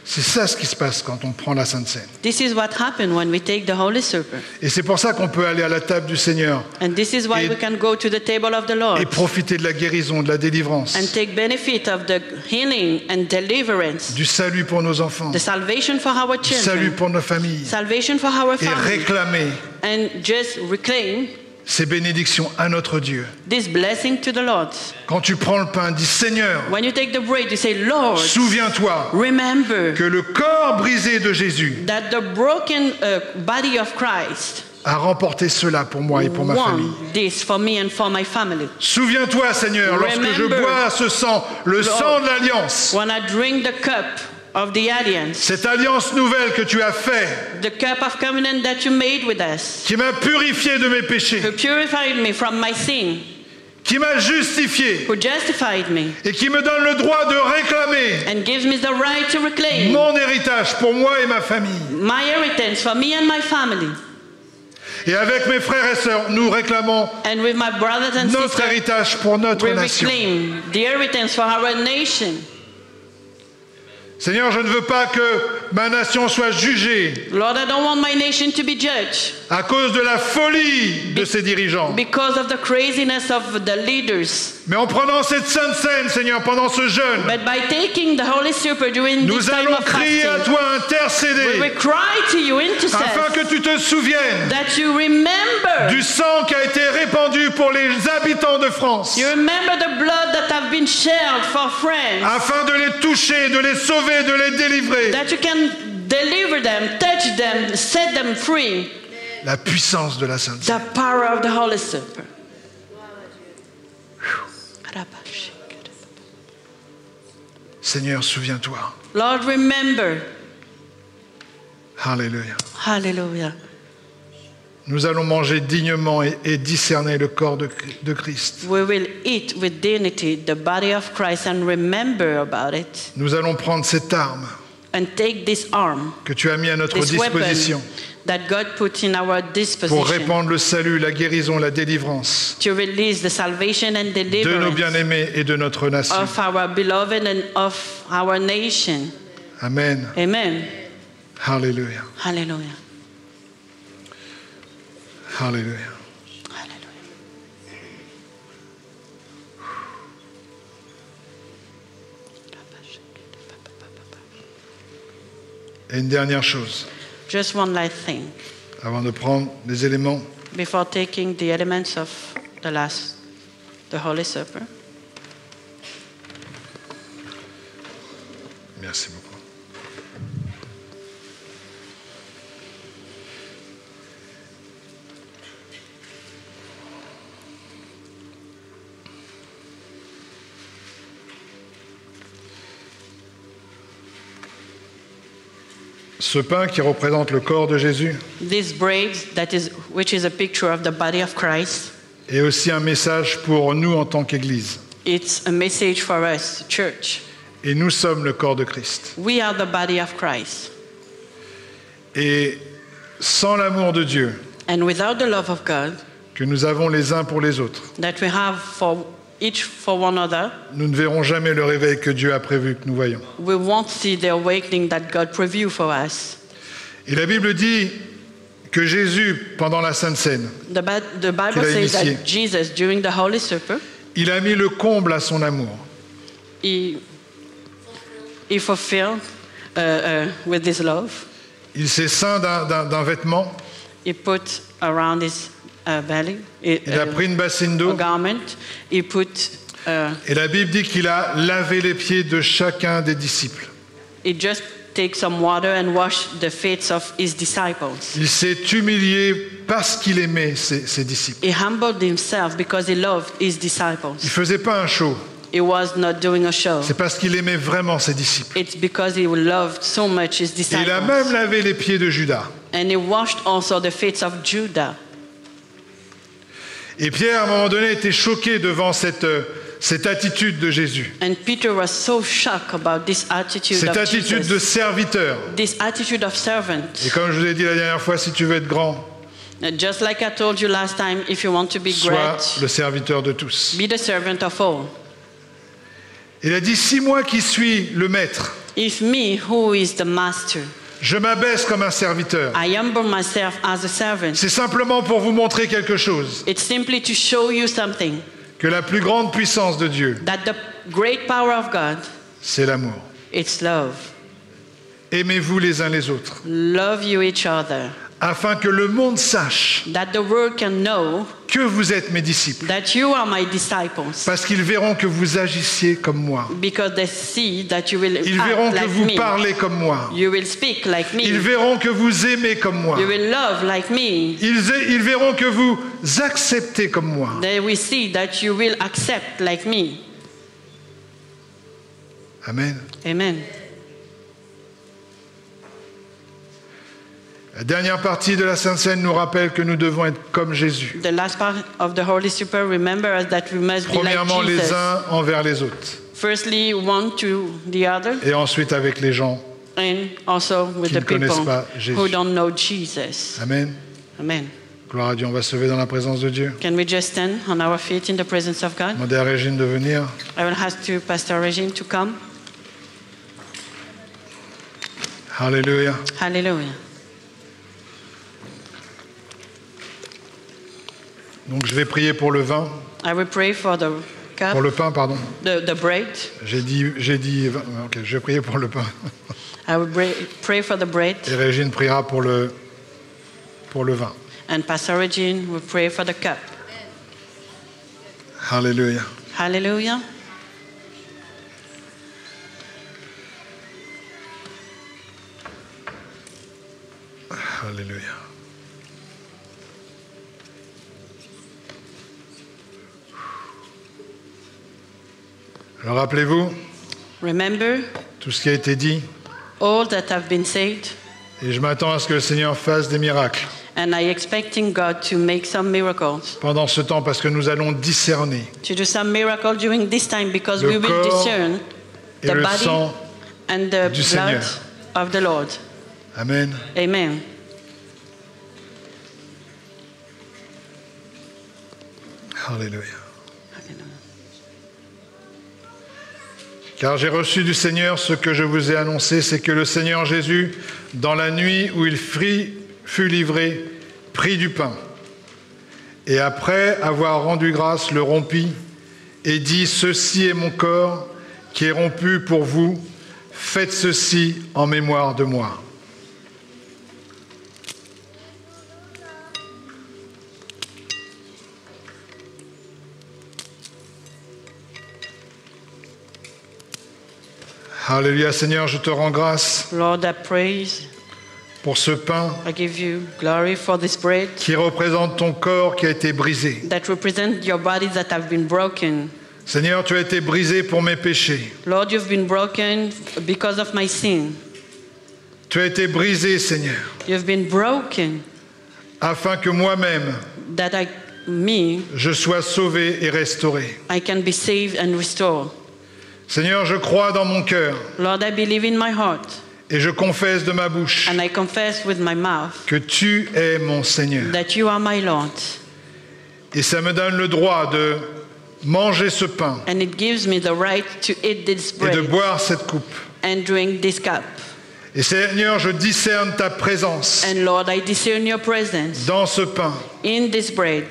C'est ça ce qui se passe quand on prend la Sainte Seine. This is what happens when we take the Holy Supper. Et c'est pour ça qu'on peut aller à la table du Seigneur. And this is why et, we can go to the table of the Lord. Et profiter de la guérison, de la délivrance. And take benefit of the healing and deliverance. Du salut pour nos enfants. The salvation for our children. Du salut pour nos familles. Salvation for our family. Et réclamer. And just reclaim. Ces bénédictions à notre Dieu. This blessing to the Lord. Quand tu prends le pain, dis Seigneur, souviens-toi que le corps brisé de Jésus that the broken, uh, body of Christ a remporté cela pour moi et pour ma famille. Souviens-toi, Seigneur, remember, lorsque je bois ce sang, le Lord, sang de l'Alliance, when I drink the cup of the alliance, cette alliance nouvelle que tu as faite, the cup of covenant that you made with us, qui m'a purifié de mes péchés, who purified me from my sin, qui m'a justifié, who justified me, et qui me donne le droit de réclamer, and gives me the right to reclaim, mon héritage pour moi et ma famille, my inheritance for me and my family. Et avec mes frères et sœurs, nous réclamons notre héritage pour notre nation. The inheritance for our nation. Seigneur, je ne veux pas que ma nation soit jugée Lord, I don't want my nation to be judged à cause de la folie de ses dirigeants. Because of the craziness of the leaders. Mais en prenant cette Sainte Seine, Seigneur, pendant ce jeûne, But by taking the Holy Supper during nous this allons time of crier fasting, à toi, intercéder, we will cry to you, intercede, afin que tu te souviennes that you remember, du sang qui a été répandu pour les habitants de France, you remember the blood that have been shed for France, afin de les toucher, de les sauver, de les délivrer. That you can deliver them, touch them, set them free. La puissance de la Sainte Seine. The power of the Holy Supper. Seigneur, souviens-toi. Lord, remember. Alléluia. Alléluia. Nous allons manger dignement et, et discerner le corps de, de Christ. We will eat with dignity the body of Christ and remember about it. Nous allons prendre cette arme and take this arm, que tu as mis à notre disposition that God put in our disposition, pour répandre le salut, la guérison, la délivrance to release the salvation and deliverance de nos bien-aimés et de notre nation. Of our beloved and of our nation. Amen. Amen. Alléluia. Alléluia. Alléluia. Et une dernière chose. Just one last thing. Avant de prendre les éléments. Before taking the elements of the last, the Holy Supper. Merci beaucoup. Ce pain qui représente le corps de Jésus. This bread that is which is a picture of the body of Christ. Et aussi un message pour nous en tant qu'Église. It's a message for us, church. Et nous sommes le corps de Christ. We are the body of Christ. Et sans l'amour de Dieu. And without the love of God. Que nous avons les uns pour les autres. That we have for each for one another. Nous ne verrons jamais le réveil que Dieu a prévu que nous voyons. We won't see the awakening that God previewed for us. Et la Bible dit que Jésus, pendant la Sainte Seine, the, the Bible says that Jesus, during the Holy Supper, il a mis le comble à son amour. He, he fulfilled uh, uh, with his love. Il s'est ceint d'un vêtement. He put around his Uh, belly, uh, il a pris une bassine d'eau. Uh, et la Bible dit qu'il a lavé les pieds de chacun des disciples. He just take some water and wash the feet of his disciples. Il s'est humilié parce qu'il aimait ses, ses disciples. He humbled himself because he loved his disciples. Il faisait pas un show. He was not doing a show. C'est parce qu'il aimait vraiment ses disciples. It's because he loved so much his disciples. Et il a même lavé les pieds de Judas. And he washed also the feet of Judas. Et Pierre, à un moment donné, était choqué devant cette, cette attitude de Jésus. And Peter was so shocked about this attitude cette of attitude Jesus. De serviteur. This attitude of servant. Et comme je vous ai dit la dernière fois, si tu veux être grand, just like I told you last time, if you want to be sois great, le serviteur de tous. Be the servant of all. Il a dit, « Six mois qui suis le maître. » If me, who is the master? Je m'abaisse comme un serviteur. C'est simplement pour vous montrer quelque chose. It's simply to show you something. Que la plus grande puissance de Dieu, c'est l'amour. Aimez-vous les uns les autres. Love you each other. Afin que le monde sache that the world can know que vous êtes mes disciples. That you are my disciples. Parce qu'ils verront que vous agissiez comme moi. Because they see that you will Ils verront que like vous me. Parlez comme moi. You will speak like me. Ils verront que vous aimez comme moi. You will love like me. Ils, ils verront que vous acceptez comme moi. They will see that you will accept like me. Amen. Amen. La dernière partie de la Sainte Seine nous rappelle que nous devons être comme Jésus. The last part of the Holy Supper remembers us that we must be like Jesus. Premièrement, les uns envers les autres. Firstly, one to the other. Et ensuite avec les gens And also with qui the ne connaissent pas Jésus. Who don't know Jesus. Amen. Amen. Gloire à Dieu, on va se lever dans la présence de Dieu. Can we just stand on our feet in the presence of God? Demandez à Régine de venir. I will ask to Pastor Régine to come. Alléluia. Alléluia. Donc je vais prier pour le vin. I will pray for the cup. Pour le pain, pardon. The, the bread. J'ai dit, j'ai dit, ok, je vais prier pour le pain. I will pray for the bread. Et Régine priera pour le, pour le vin. And Pastor Régine will pray for the cup. Hallelujah. Hallelujah. Hallelujah. Alors rappelez-vous tout ce qui a été dit. All that have been said. Et je m'attends à ce que le Seigneur fasse des miracles. And I expecting God to make some miracles. Pendant ce temps, parce que nous allons discerner. To do some miracle during this time because we will discern the body and the blood of the Lord. Amen. Amen. Hallelujah. Car j'ai reçu du Seigneur ce que je vous ai annoncé, c'est que le Seigneur Jésus, dans la nuit où il fut livré, prit du pain. Et après avoir rendu grâce, le rompit et dit, « Ceci est mon corps qui est rompu pour vous, faites ceci en mémoire de moi. » Alléluia, Seigneur, je te rends grâce Lord, I praise. Pour ce pain I give you glory for this bread. Qui représente ton corps qui a été brisé. That represent your body that have been broken. Seigneur, tu as été brisé pour mes péchés. Lord, you've been broken because of my sin. Tu as été brisé, Seigneur. You've been broken. Afin que moi-même, that I, me, je sois sauvé et restauré. I can be saved and restored. Seigneur, je crois dans mon cœur. Lord, I believe in my heart. Et je confesse de ma bouche. And I confess with my mouth. Que tu es mon Seigneur. That you are my Lord. Et ça me donne le droit de manger ce pain. And it gives me the right to eat this bread. Et de boire cette coupe. And drink this cup. Et Seigneur, je discerne ta présence. And Lord, I discern your presence. Dans ce pain. In this bread.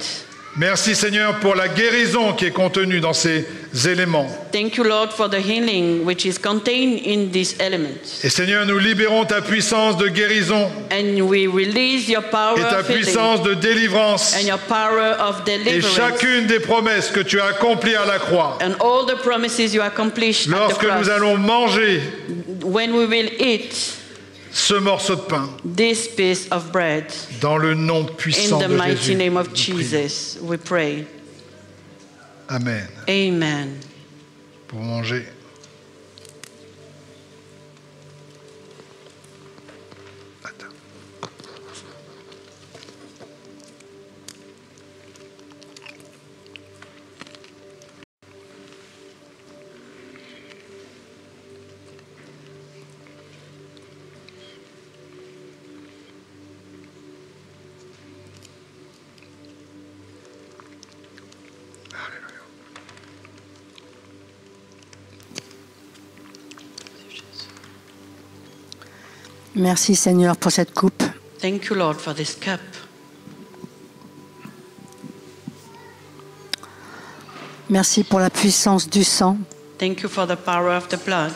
Merci Seigneur pour la guérison qui est contenue dans ces éléments. Thank you Lord for the healing which is contained in these elements. Et Seigneur, nous libérons ta puissance de guérison. And we release your power et ta of puissance healing. De délivrance. And your power of deliverance. Et chacune des promesses que tu as accomplies à la croix. And all the promises you accomplished at the cross. Lorsque nous allons manger when we will eat ce morceau de pain. This piece of bread. Dans le nom puissant de Jésus. In the mighty name of Jesus, we pray. Amen. Amen. Pour manger. Attends. Merci Seigneur pour cette coupe. Thank you, Lord, for this cup. Merci pour la puissance du sang. Thank you for the power of the blood.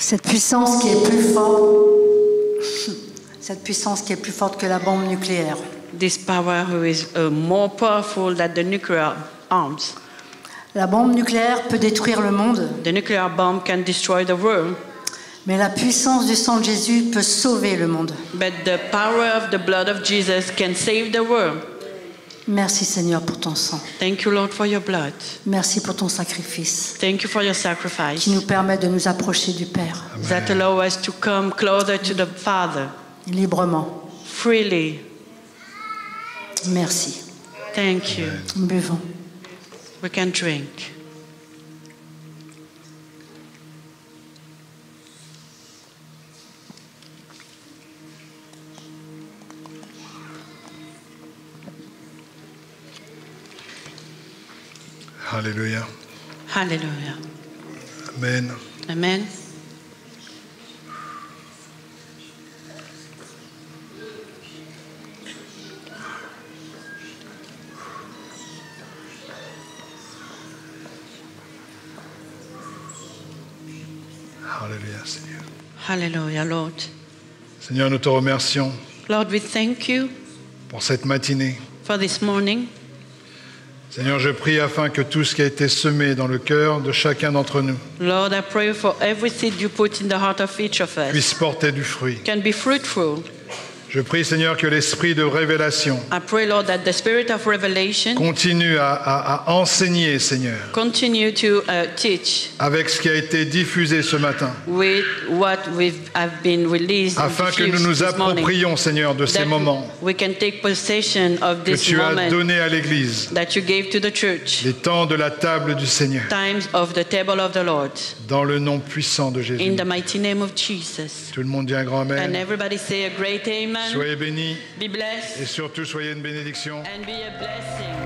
Cette puissance qui est plus forte, cette puissance qui est plus forte que la bombe nucléaire. This power who is uh, more powerful than the nuclear arms. La bombe nucléaire peut détruire le monde. The nuclear bomb can destroy the world. Mais la puissance du sang de Jésus peut sauver le monde. But the power of the blood of Jesus can save the world. Merci Seigneur pour ton sang. Thank you, Lord, for your blood. Merci pour ton sacrifice. Thank you for your sacrifice. Qui nous permet de nous approcher du Père. Amen. That allow us to come closer to the Father. Librement. Freely. Merci. Thank you. Buvons. We can drink. Alléluia. Alléluia. Amen. Amen. Alléluia, Seigneur. Alléluia, Lord. Seigneur, nous te remercions. Lord, we thank you. Pour cette matinée. For this morning. Seigneur, je prie afin que tout ce qui a été semé dans le cœur de chacun d'entre nous Lord, I pray for every seed you put in the heart of each of us puisse porter du fruit. Can be fruitful. Je prie, Seigneur, que l'esprit de révélation I pray, Lord, that the spirit of revelation continue à, à, à enseigner, Seigneur, continue to, uh, teach avec ce qui a été diffusé ce matin, with what we've, have been released afin que nous nous approprions, Seigneur, de ces moments we can take possession of this que tu as donné à l'Église, that you gave to the church, les temps de la table du Seigneur, times of the table of the Lord, dans le nom puissant de Jésus. In the mighty name of Jesus. Tout le monde dit un grand amen. And everybody say a great amen. Soyez bénis et surtout soyez une bénédiction. And be a blessing.